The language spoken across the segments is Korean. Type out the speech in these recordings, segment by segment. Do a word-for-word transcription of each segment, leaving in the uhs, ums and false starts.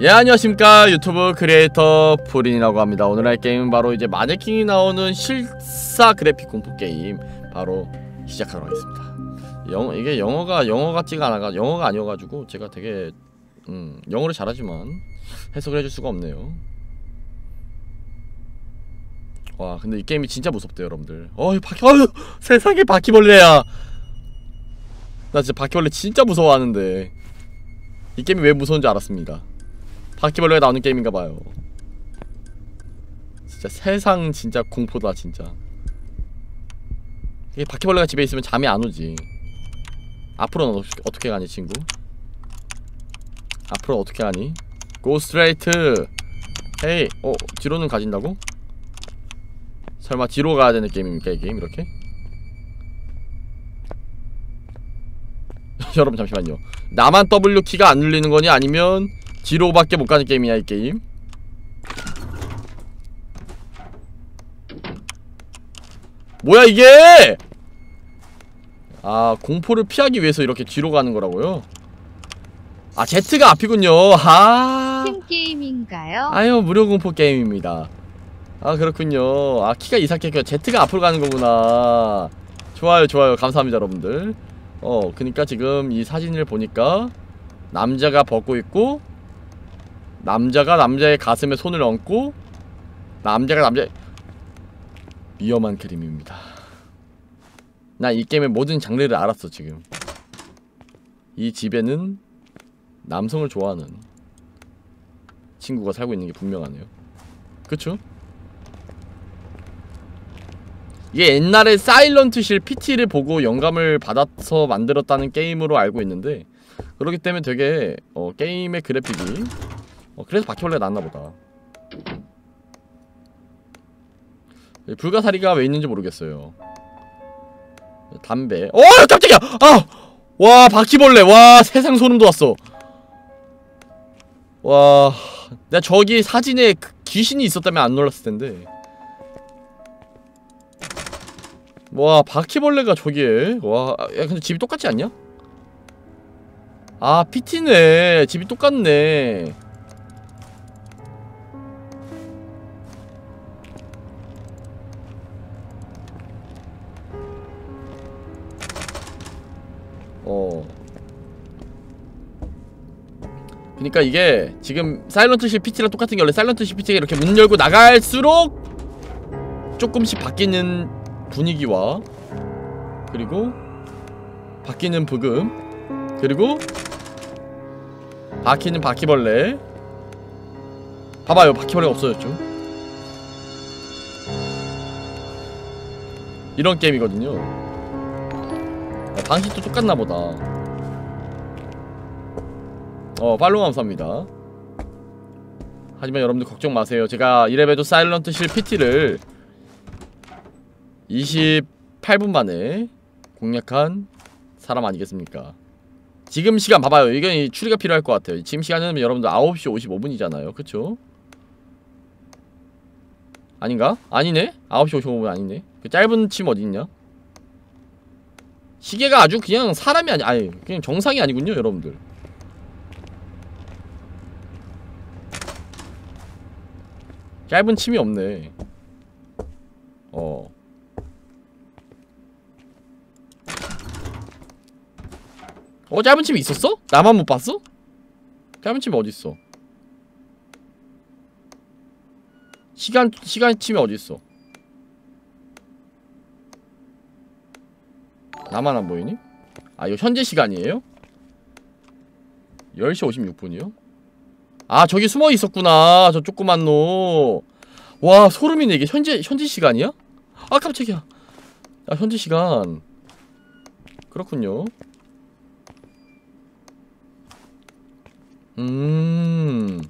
예, 안녕하십니까. 유튜브 크리에이터 푸린이라고 합니다. 오늘 할 게임은 바로 이제 마네킹이 나오는 실사 그래픽 공포 게임 바로 시작하도록 하겠습니다. 영어, 이게 영어가 영어 같지가 않아가 영어가 아니어가지고 제가 되게 음, 영어를 잘하지만 해석을 해줄 수가 없네요. 와, 근데 이 게임이 진짜 무섭대요, 여러분들. 어이 바퀴, 어휴, 세상에 바퀴벌레야. 나 진짜 바퀴벌레 진짜 무서워하는데 이 게임이 왜 무서운지 알았습니다. 바퀴벌레가 나오는 게임인가봐요. 진짜 세상 진짜 공포다 진짜. 이게 바퀴벌레가 집에 있으면 잠이 안오지. 앞으로는 어떻게 가니 친구? 앞으로 어떻게 가니? Go straight. 헤이. 어? 뒤로는 가진다고? 설마 뒤로 가야되는 게임입니까 이 게임 이렇게? 여러분 잠시만요. 나만 더블유키가 안 눌리는거니 아니면 뒤로밖에 못가는 게임이야 이 게임? 뭐야 이게! 아, 공포를 피하기 위해서 이렇게 뒤로 가는거라고요? 아, Z가 앞이군요. 아, 게임인가요? 아유, 무료 공포 게임입니다. 아, 그렇군요. 아, 키가 이삭했군요. Z가 앞으로 가는거구나. 좋아요 좋아요, 감사합니다 여러분들. 어, 그니까 지금 이 사진을 보니까 남자가 벗고 있고, 남자가 남자의 가슴에 손을 얹고, 남자가 남자의 위험한 그림입니다. 나 이 게임의 모든 장르를 알았어 지금. 이 집에는 남성을 좋아하는 친구가 살고 있는게 분명하네요. 그쵸? 이게 옛날에 사일런트힐 피티를 보고 영감을 받아서 만들었다는 게임으로 알고 있는데, 그렇기 때문에 되게 어, 게임의 그래픽이 어, 그래서 바퀴벌레가 났나보다. 불가사리가 왜 있는지 모르겠어요. 담배. 어, 깜짝이야! 아! 와, 바퀴벌레. 와, 세상 소름 돋았어. 와, 내가 저기 사진에 귀신이 있었다면 안 놀랐을 텐데. 와, 바퀴벌레가 저기에. 와, 야, 근데 집이 똑같지 않냐? 아, 피티네. 집이 똑같네. 어, 그니까 이게 지금 사일런트힐 피티랑 똑같은 게 원래 사일런트힐 피티가 이렇게 문 열고 나갈수록 조금씩 바뀌는 분위기와, 그리고 바뀌는 브금, 그리고 바뀌는 바퀴벌레. 봐봐요, 바퀴벌레가 없어졌죠. 이런 게임이거든요. 야, 방식도 똑같나보다. 어, 팔로우 감사합니다. 하지만 여러분들 걱정 마세요. 제가 이래봬도 사일런트힐 피티를 이십팔 분 만에 공략한 사람 아니겠습니까? 지금 시간 봐봐요. 이건 추리가 필요할 것 같아요. 지금 시간은 여러분들 아홉 시 오십오 분이잖아요. 그쵸? 아닌가? 아니네? 아홉 시 오십오 분 아니네? 그 짧은 침 어디있냐? 시계가 아주 그냥 사람이 아니, 아니 그냥 정상이 아니군요 여러분들. 짧은 침이 없네. 어, 어, 짧은 침이 있었어? 나만 못 봤어? 짧은 침이 어딨어? 시간, 시간 침이 어딨어? 나만 안 보이니? 아, 이거 현재 시간이에요? 열 시 오십육 분이요? 아, 저기 숨어 있었구나. 저 조그만 놈. 와, 소름이네. 이게 현재, 현재 시간이야? 아, 깜짝이야. 아, 현재 시간. 그렇군요. 음.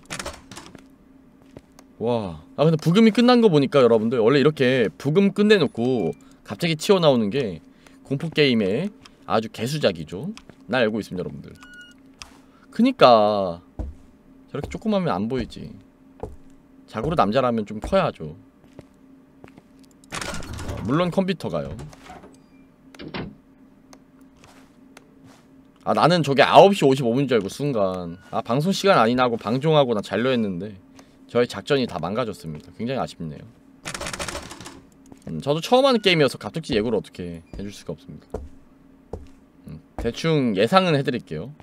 와. 아, 근데 부금이 끝난 거 보니까 여러분들 원래 이렇게 부금 끝내놓고 갑자기 튀어나오는 게 공포게임의 아주 개수작이죠. 날 알고 있습니다 여러분들. 그니까 저렇게 조그마하면 안 보이지. 자고로 남자라면 좀 커야죠. 물론 컴퓨터가요. 아 나는 저게 아홉 시 오십오 분인 줄 알고 순간 아 방송 시간 아니나 하고 방종하고 나 잘려 했는데 저의 작전이 다 망가졌습니다. 굉장히 아쉽네요. 음, 저도 처음 하는 게임이어서 갑툭지 예고를 어떻게 해줄 수가 없습니다. 음, 대충 예상은 해드릴게요.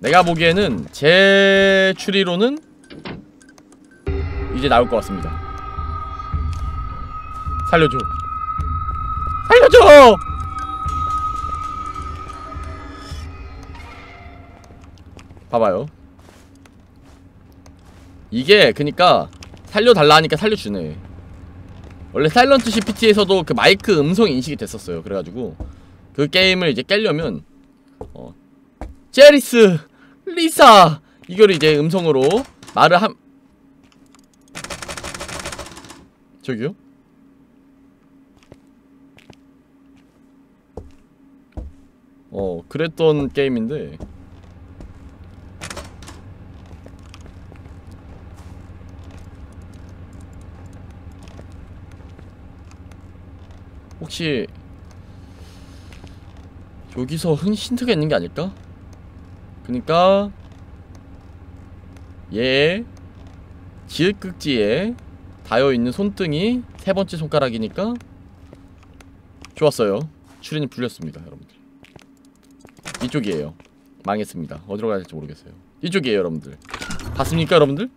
내가 보기에는 제 추리로는 이제 나올 것 같습니다. 살려줘. 살려줘! 봐봐요. 이게 그니까 살려달라 하니까 살려주네. 원래 사일런트 씨피티에서도 그 마이크 음성 인식이 됐었어요. 그래가지고 그 게임을 이제 깨려면 어 제리스! 리사! 이걸 이제 음성으로 말을 함... 저기요? 어 그랬던 게임인데 혹시 여기서 힌트가 있는 게 아닐까? 그니까 얘 지읒극지에 닿여있는 손등이 세 번째 손가락이니까 좋았어요. 추리는 불렸습니다. 여러분들 이쪽이에요. 망했습니다. 어디로 가야 될지 모르겠어요. 이쪽이에요. 여러분들 봤습니까? 여러분들?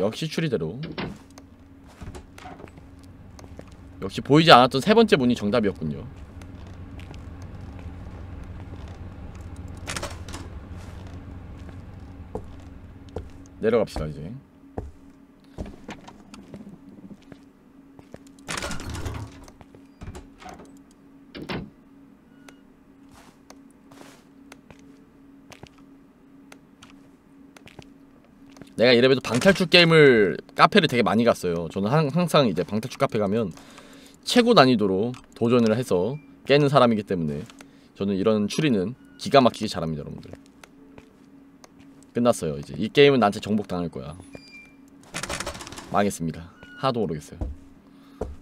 역시 추리대로 역시 보이지 않았던 세 번째 문이 정답이었군요. 내려갑시다. 이제 내가 이래봬도 방탈출 게임을 카페를 되게 많이 갔어요. 저는 한, 항상 이제 방탈출 카페 가면 최고 난이도로 도전을 해서 깨는 사람이기 때문에 저는 이런 추리는 기가 막히게 잘합니다. 여러분들 끝났어요. 이제 이 게임은 나한테 정복당할 거야. 망했습니다. 하나도 모르겠어요.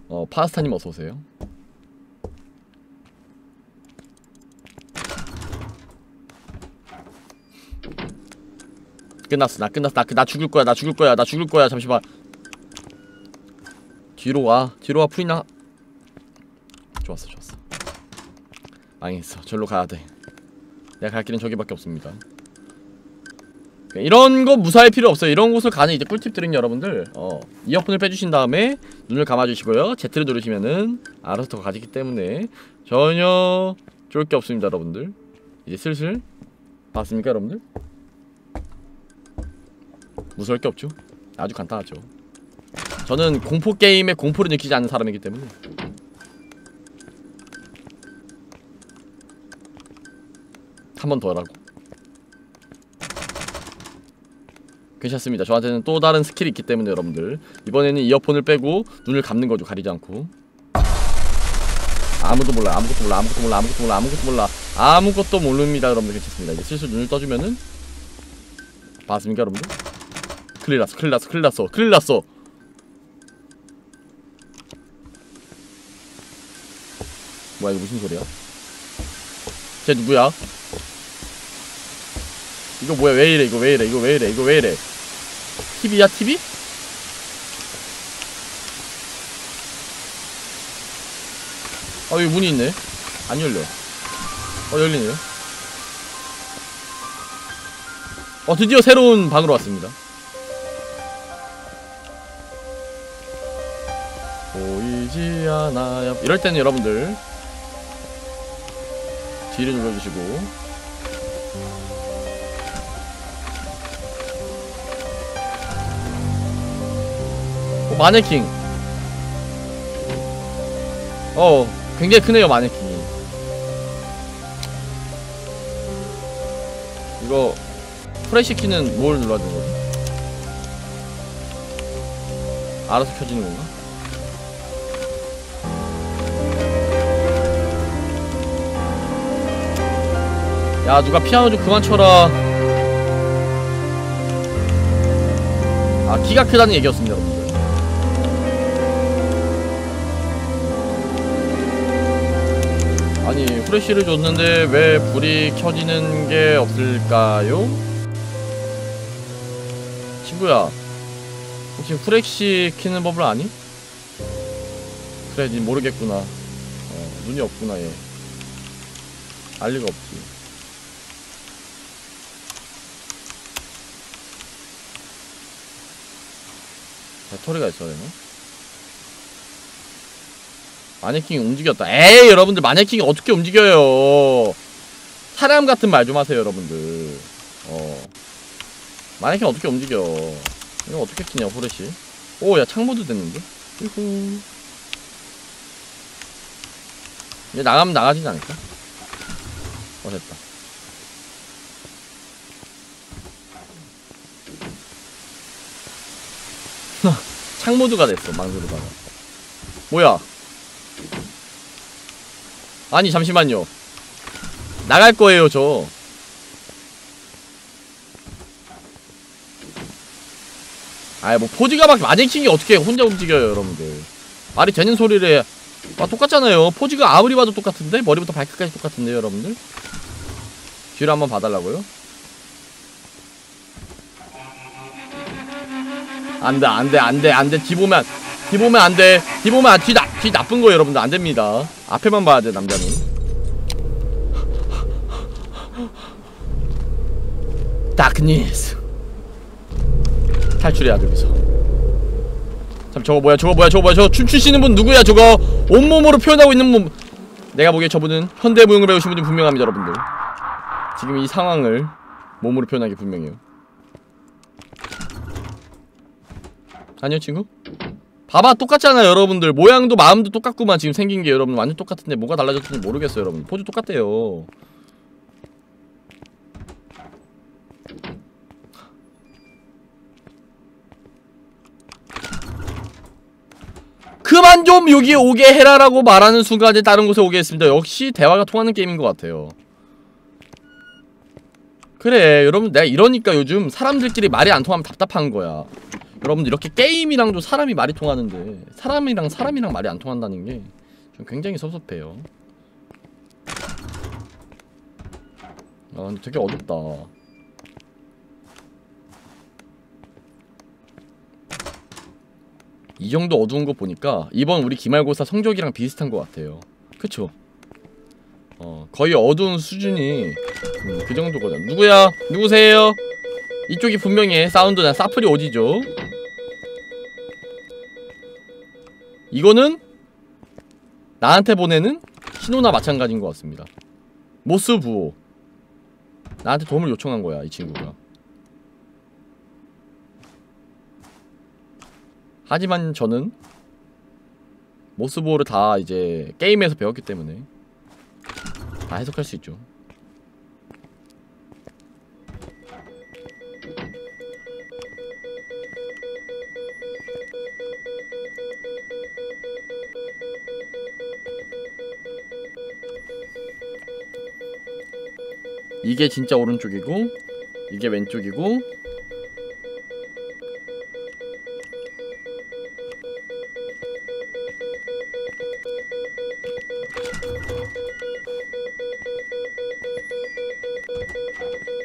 어 파스타님 어서오세요. 끝났어. 나 끝났어. 나, 나 죽을 거야. 나 죽을 거야. 나 죽을 거야. 잠시만. 뒤로 와. 뒤로 와. 푸이나. 좋았어. 좋았어. 망했어. 절로 가야 돼. 내가 갈 길은 저기밖에 없습니다. 이런 거 무사할 필요 없어요. 이런 곳을 가는 이제 꿀팁 드린 여러분들. 어, 이어폰을 빼주신 다음에 눈을 감아주시고요. Z를 누르시면은 알아서 더 가지기 때문에 전혀 쫄 게 없습니다. 여러분들. 이제 슬슬 봤습니까? 여러분들? 무서울 게 없죠? 아주 간단하죠. 저는 공포게임에 공포를 느끼지 않는 사람이기 때문에 한 번 더 하라고. 괜찮습니다. 저한테는 또 다른 스킬이 있기 때문에 여러분들 이번에는 이어폰을 빼고 눈을 감는 거죠. 가리지 않고. 아무도 몰라. 아무것도 몰라. 아무것도 몰라. 아무것도 몰라. 아무것도 몰라. 아무것도 모릅니다. 여러분들 괜찮습니다. 이제 슬슬 눈을 떠주면은 봤습니까? 여러분들? 큰일 났어. 큰일 났어. 큰일 났어. 큰일 났어. 뭐야 이거 무슨 소리야? 쟤 누구야? 이거 뭐야? 왜 이래? 이거 왜 이래? 이거 왜 이래? 이거 왜 이래? 티비야 티비? 아 여기 문이 있네. 안 열려. 어 열리네요. 어 드디어 새로운 방으로 왔습니다. 보이지 않아요. 이럴 때는 여러분들 D를 눌러주시고 어, 마네킹 어 굉장히 크네요. 마네킹이 이거 프레시키는 뭘 눌러야 되는 거지? 알아서 켜지는 건가? 야, 누가 피아노 좀 그만 쳐라. 아, 키가 크다는 얘기였습니다, 여러분들. 아니 후레쉬를 줬는데 왜 불이 켜지는 게 없을까요? 친구야, 혹시 후레쉬 키는 법을 아니? 그래, 니 모르겠구나. 어, 눈이 없구나 얘. 알 리가 없지. 배터리가 있어야 되나? 마네킹이 움직였다. 에이, 여러분들 마네킹이 어떻게 움직여요? 사람 같은 말 좀 하세요, 여러분들. 어, 마네킹 어떻게 움직여? 이거 어떻게 키냐, 후레쉬. 오, 야, 창모드 됐는데? 유후. 이제 나가면 나가지지 않을까? 어, 됐다. 창모드가 됐어, 망조르다가. 뭐야? 아니, 잠시만요. 나갈 거예요, 저. 아이, 뭐, 포즈가 막, 마네킹이 어떻게 혼자 움직여요, 여러분들. 말이 되는 소리를. 아, 똑같잖아요. 포즈가 아무리 봐도 똑같은데? 머리부터 발끝까지 똑같은데, 여러분들? 뒤로 한번 봐달라고요? 안돼 안돼 안돼 안돼. 뒤보면 뒤보면 안돼. 뒤보면 뒤, 나, 뒤 나쁜거예요 여러분들. 안됩니다. 앞에만 봐야돼 남자는. 다크니스 탈출해야 여기서. 참 저거 뭐야 저거 뭐야 저거 뭐야 저거 춤추시는 분 누구야 저거. 온몸으로 표현하고 있는 분. 내가 보기에 저분은 현대무용을 배우신 분이 분명합니다 여러분들. 지금 이 상황을 몸으로 표현하기 분명해요. 아니요 친구? 봐봐 똑같잖아요 여러분들. 모양도 마음도 똑같구만. 지금 생긴게 여러분 완전 똑같은데 뭐가 달라졌는지 모르겠어요 여러분. 포즈 똑같대요. 그만 좀 여기 오게 해라라고 말하는 순간에 다른 곳에 오게 했습니다. 역시 대화가 통하는 게임인 것 같아요. 그래 여러분, 내가 이러니까 요즘 사람들끼리 말이 안 통하면 답답한 거야. 여러분들 이렇게 게임이랑도 사람이 말이 통하는데 사람이랑 사람이랑 말이 안 통한다는 게 좀 굉장히 섭섭해요. 아 근데 되게 어렵다. 이 정도 어두운 거 보니까 이번 우리 기말고사 성적이랑 비슷한 것 같아요. 그쵸? 어 거의 어두운 수준이 음, 그 정도거든. 누구야? 누구세요? 이쪽이 분명히 사운드나 사프리 오지죠. 이거는 나한테 보내는 신호나 마찬가지인 것 같습니다. 모스 부호. 나한테 도움을 요청한 거야 이 친구가. 하지만 저는 모스 부호를 다 이제 게임에서 배웠기 때문에 다 해석할 수 있죠. 이게 진짜 오른쪽이고 이게 왼쪽이고.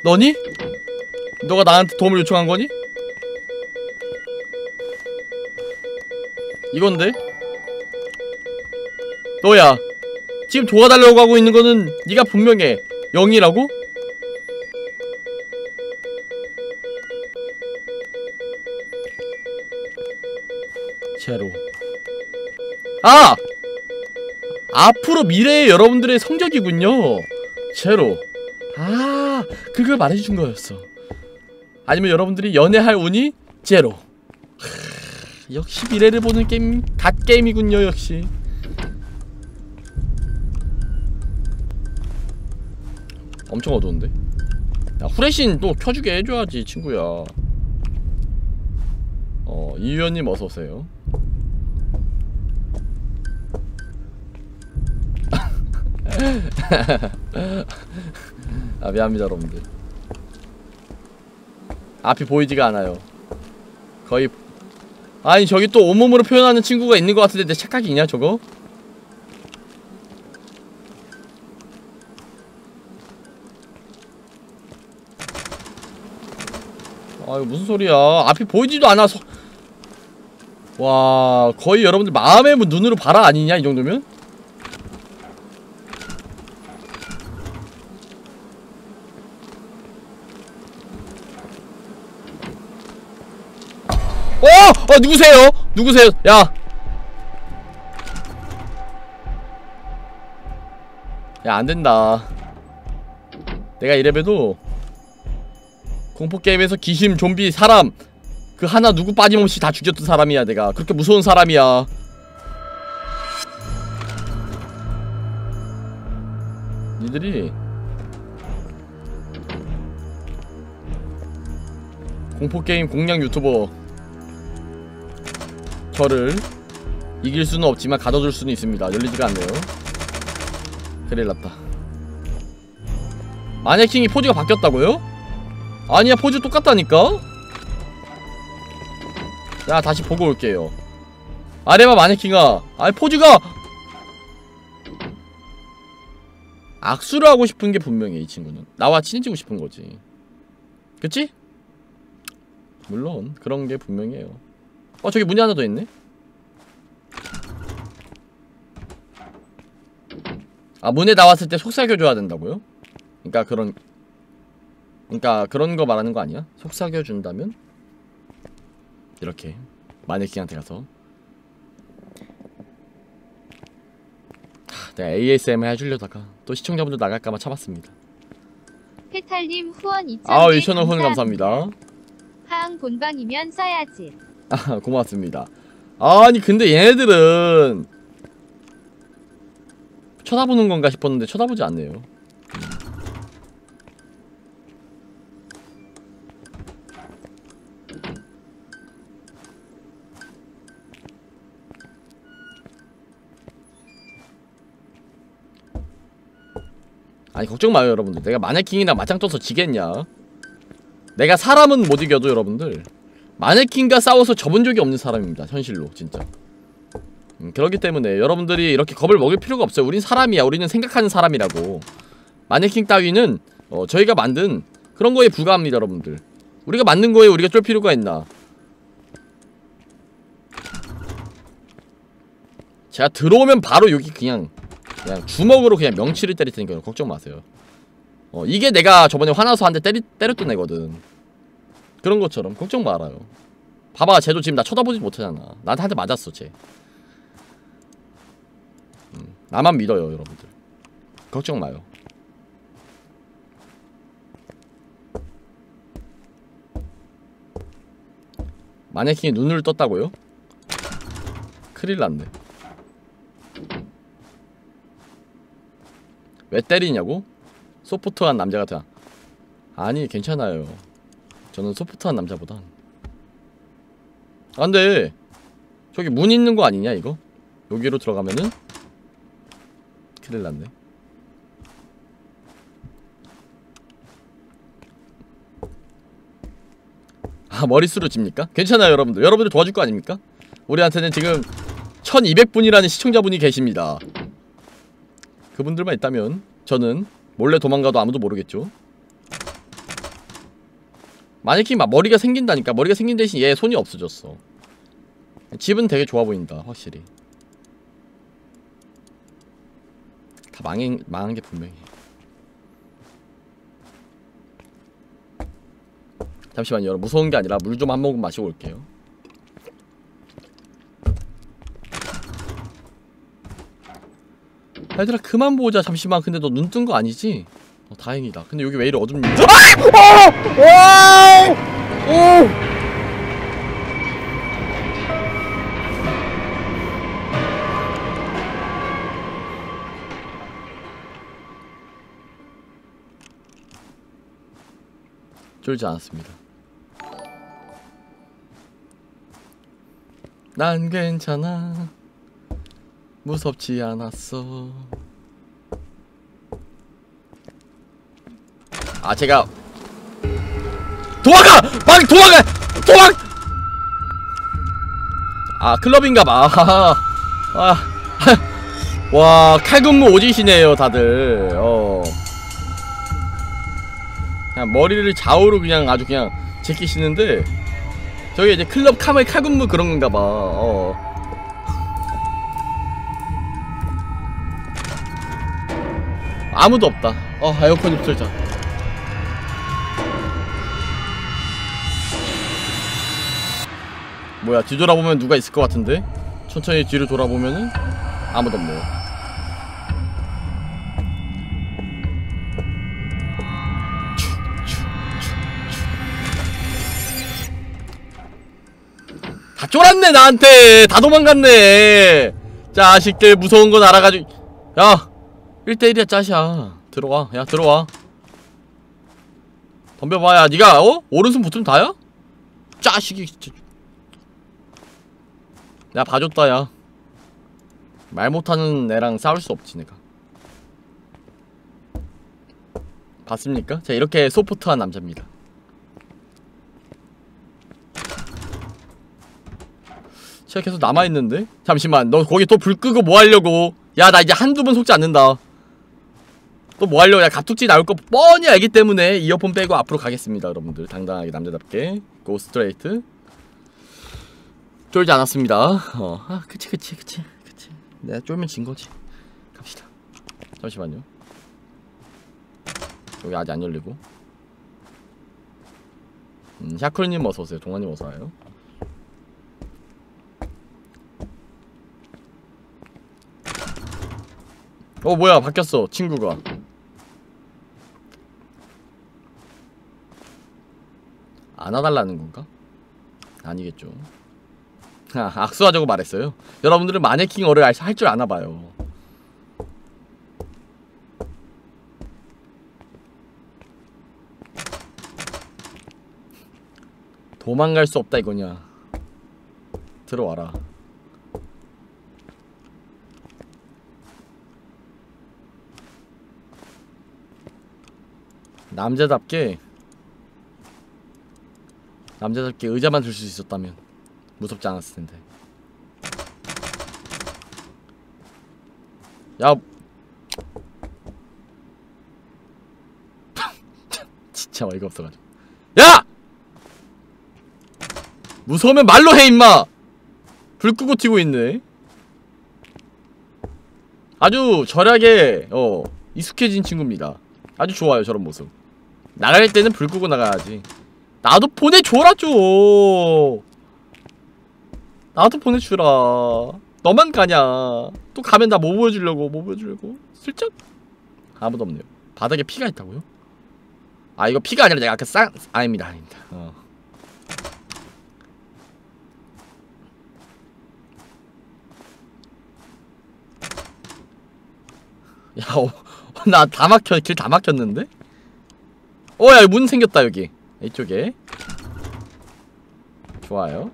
너니? 너가 나한테 도움을 요청한 거니? 이건데? 너야 지금 도와달라고 하고 있는 거는 네가 분명해. 영이라고? 제로. 아! 앞으로 미래의 여러분들의 성적이군요. 제로. 아, 그걸 말해준 거였어. 아니면 여러분들이 연애할 운이 제로. 하, 역시 미래를 보는 게임, 갓게임이군요 역시. 엄청 어두운데? 야, 후레쉬 또 켜주게 해줘야지 친구야. 어, 이유연님 어서오세요. 아 미안합니다 여러분들. 앞이 보이지가 않아요 거의. 아니 저기 또 온몸으로 표현하는 친구가 있는 것 같은데 내 착각이냐 저거? 아유 무슨 소리야. 앞이 보이지도 않아서. 와 거의 여러분들 마음의 눈으로 봐라 아니냐 이 정도면? 어! 어 누구세요? 누구세요? 야! 야 안된다. 내가 이래봬도 공포게임에서 귀신, 좀비, 사람 그 하나 누구 빠짐없이 다 죽였던 사람이야. 내가 그렇게 무서운 사람이야. 니들이 공포게임 공략 유튜버 저를 이길 수는 없지만 가둬줄 수는 있습니다. 열리지가 않네요. 그래일났다. 마네킹이 포즈가 바뀌었다고요? 아니야 포즈 똑같다니까? 자 다시 보고 올게요. 아레바 마네킹아. 아니 포즈가 악수를 하고 싶은게 분명해. 이 친구는 나와 친해지고 싶은거지 그치? 물론 그런게 분명해요. 어 저기 문이 하나 더 있네? 아 문에 나왔을 때 속삭여줘야 된다고요? 그니까 그런 그니까 그런거 말하는거 아니야? 속삭여준다면? 이렇게 마네킹한테 가서 하, 내가 에이에스엠 해주려다가 또 시청자분들 나갈까봐 참았습니다. 페탈님 후원 이천 개 아, 이천 원 후원 감사합니다. 하응 본방이면 써야지. 아, 고맙습니다. 아니 근데 얘네들은 쳐다보는 건가 싶었는데 쳐다보지 않네요. 아니 걱정 마요 여러분들. 내가 마네킹이나 맞짱 떠서 지겠냐. 내가 사람은 못 이겨도 여러분들 마네킹과 싸워서 접은 적이 없는 사람입니다. 현실로 진짜. 음, 그렇기 때문에 여러분들이 이렇게 겁을 먹을 필요가 없어요. 우린 사람이야. 우리는 생각하는 사람이라고. 마네킹 따위는 어, 저희가 만든 그런 거에 불과합니다 여러분들. 우리가 만든 거에 우리가 쫄 필요가 있나. 제가 들어오면 바로 여기 그냥 그냥 주먹으로 그냥 명치를 때릴 테니까요. 걱정 마세요. 어, 이게 내가 저번에 화나서 한 대 때리, 때렸던 애거든. 그런 것처럼 걱정 말아요. 봐봐, 쟤도 지금 나 쳐다보지 못하잖아. 나한테 한 대 맞았어, 쟤. 음, 나만 믿어요, 여러분들. 걱정 마요. 마네킹이 눈을 떴다고요? 큰일 났네. 왜 때리냐고? 소프트한 남자 같아. 아니 괜찮아요. 저는 소프트한 남자보단. 아 근데 저기 문 있는 거 아니냐 이거? 여기로 들어가면은? 큰일 났네. 아 머릿수로 집니까? 괜찮아요 여러분들. 여러분들 도와줄 거 아닙니까? 우리한테는 지금 천이백 분이라는 시청자분이 계십니다. 그분들만 있다면 저는 몰래 도망가도 아무도 모르겠죠. 마네킹 막 머리가 생긴다니까. 머리가 생긴 대신 얘 손이 없어졌어. 집은 되게 좋아 보인다 확실히. 다 망한, 망한 게 분명해. 잠시만요 여러분. 무서운 게 아니라 물 좀 한 모금 마시고 올게요. 얘들아 그만 보자 잠시만. 근데 너 눈 뜬 거 아니지? 어, 다행이다. 근데 여기 왜 이리 어둡니? 아! 오! 오! 쫄지 않았습니다. 난 괜찮아. 무섭지 않았어. 아 제가 도망가! 빨리 도망가! 도망! 아 클럽인가봐. 아, 아, 와 칼군무 오지시네요 다들. 어 그냥 머리를 좌우로 그냥 아주 그냥 제끼시는데 저게 이제 클럽 카멜 카군무 그런건가 봐. 어. 아무도 없다. 어, 에어컨 좀 틀자. 뭐야, 뒤돌아보면 누가 있을 것 같은데? 천천히 뒤로 돌아보면은 아무도 없네요. 다 쫄았네 나한테. 다 도망갔네. 자식들 무서운 건 알아가지고. 야, 일 대 일이야 짜샤. 들어와. 야, 들어와. 덤벼봐야. 니가 어? 오른손 붙으면 다야? 짜식이 진짜. 야, 봐줬다. 야, 말 못하는 애랑 싸울 수 없지 내가. 봤습니까? 제가 이렇게 소프트한 남자입니다. 제가 계속 남아있는데? 잠시만, 너 거기 또 불 끄고 뭐 하려고. 야, 나 이제 한두 번 속지 않는다. 또 뭐 하려고. 야, 갑툭튀 나올 거 뻔히 알기 때문에 이어폰 빼고 앞으로 가겠습니다. 여러분들 당당하게 남자답게 고 스트레이트. 쫄지 않았습니다. 어, 아, 그치, 그치, 그치, 그치. 내가 쫄면 진 거지. 갑시다. 잠시만요. 여기 아직 안 열리고. 음, 샤크루님 어서 오세요. 동아님 어서 와요. 어, 뭐야, 바뀌었어 친구가. 안 와달라는 건가? 아니겠죠. 아, 악수하자고 말했어요. 여러분들은 마네킹 어를 할 줄 아나봐요. 도망갈 수 없다 이거냐. 들어와라. 남자답게 남자답게 의자만 들 수 있었다면 무섭지 않았을 텐데. 야, 진짜 어이가 없어가지고. 야! 무서우면 말로 해 임마. 불 끄고 튀고 있네. 아주 절약에 어 익숙해진 친구입니다. 아주 좋아요 저런 모습. 나갈 때는 불 끄고 나가야지. 나도 보내줘라 좀. 나도 보내주라. 너만 가냐. 또 가면 나 뭐 보여주려고. 뭐 보여주려고. 슬쩍. 아무도 없네요. 바닥에 피가 있다고요? 아, 이거 피가 아니라 내가 아까 싼 싸... 아닙니다 아닙니다. 어. 야, 어, 나 다 막혀. 길 다 막혔는데? 어, 야, 문 생겼다 여기. 이쪽에. 좋아요.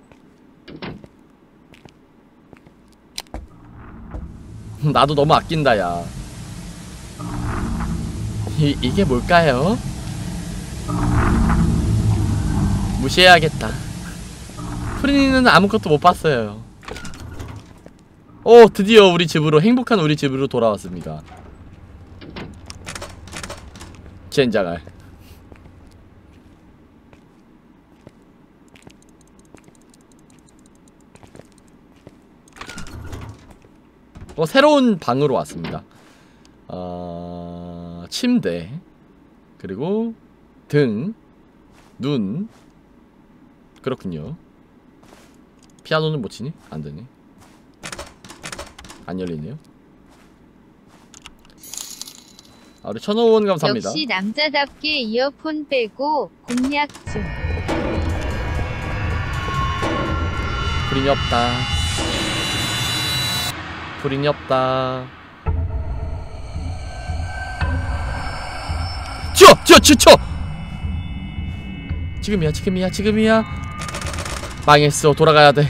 나도 너무 아낀다. 야, 이, 이게 뭘까요? 무시해야겠다. 프린이는 아무것도 못 봤어요. 오, 드디어 우리 집으로, 행복한 우리 집으로 돌아왔습니다. 젠장할. 어, 새로운 방으로 왔습니다. 어... 침대, 그리고 등, 눈. 그렇군요. 피아노는 못 치니? 안 되네. 안 열리네요. 아, 우리 천오원 감사합니다. 역시 남자답게 이어폰 빼고 공략 중. 불인이 없다. 불인이 없다. 치워! 치워! 치워! 지금이야 지금이야 지금이야. 망했어. 돌아가야 돼.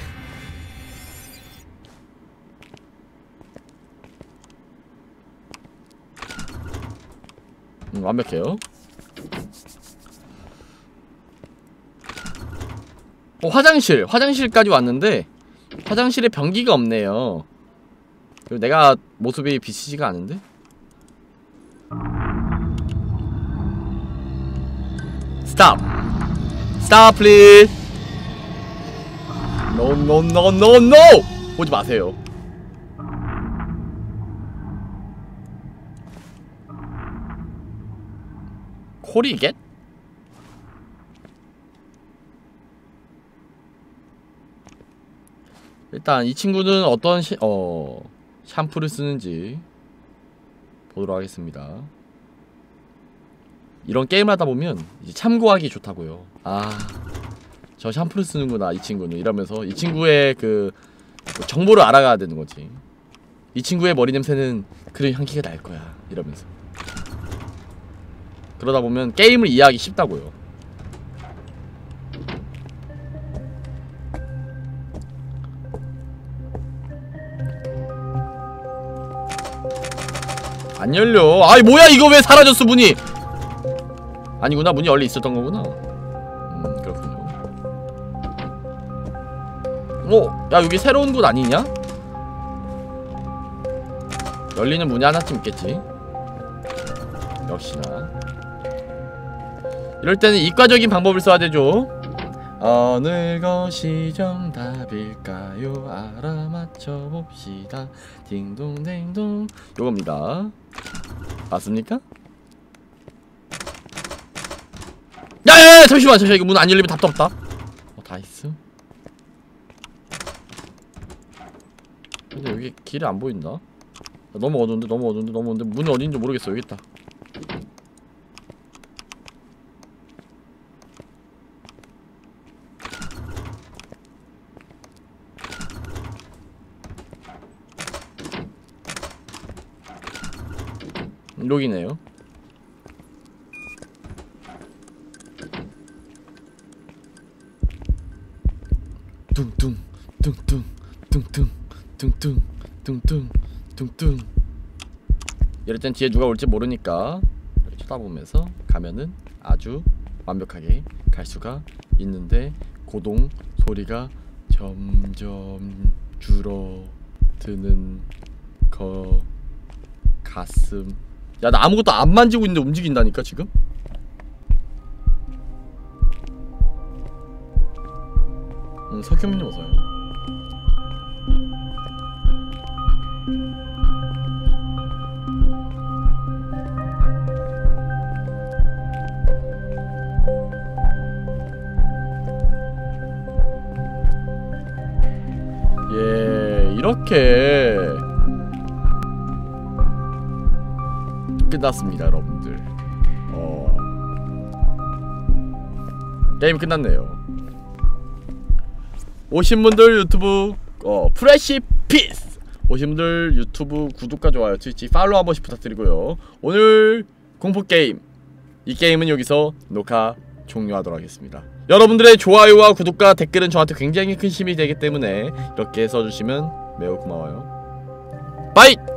음, 완벽해요. 어, 화장실! 화장실까지 왔는데 화장실에 변기가 없네요. 그리고 내가 모습이 비치지가 않은데? 스탑! Stop please. No no no no no. 오지 마세요. 코리겟? 일단 이 친구는 어떤 시, 어, 샴푸를 쓰는지 보도록 하겠습니다. 이런 게임을 하다보면 이제 참고하기 좋다고요. 아, 저 샴푸를 쓰는구나 이 친구는, 이러면서 이 친구의 그 정보를 알아가야 되는거지. 이 친구의 머리 냄새는 그런 향기가 날거야 이러면서. 그러다보면 게임을 이해하기 쉽다고요. 안 열려. 아이 뭐야 이거 왜 사라졌어 문이. 아니구나, 문이 원래 있었던 거구나. 음 그렇군요. 어? 야 여기 새로운 곳 아니냐? 열리는 문이 하나쯤 있겠지. 역시나 이럴 때는 이과적인 방법을 써야 되죠. 어느 것이 정답일까요? 알아맞혀봅시다. 딩동댕동. 요겁니다. 맞습니까? 야야야 잠시만 잠시만, 이거 문 안 열리면 답도 없다. 어 다 있어? 근데 여기 길이 안 보인다. 야, 너무 어두운데 너무 어두운데 너무 어두운데 문이 어딘지 모르겠어. 여기 있다. 여기네요. 뚱뚱 뚱뚱 뚱뚱 뚱뚱 뚱뚱 뚱뚱. 이럴 땐 뒤에 누가 올지 모르니까 이렇게 쳐다보면서 가면은 아주 완벽하게 갈 수가 있는데, 고동 소리가 점점 줄어드는 거 가슴. 야 나 아무것도 안 만지고 있는데 움직인다니까 지금? 응, 석현님 어서요. 예 이렇게 끝났습니다 여러분들. 어... 게임 끝났네요. 오신 분들 유튜브 어 프레시 피스 오신 분들 유튜브 구독과 좋아요, 트위치 팔로우 한 번씩 부탁드리고요. 오늘 공포게임 이 게임은 여기서 녹화 종료하도록 하겠습니다. 여러분들의 좋아요와 구독과 댓글은 저한테 굉장히 큰 힘이 되기 때문에 이렇게 써주시면 매우 고마워요. 빠이!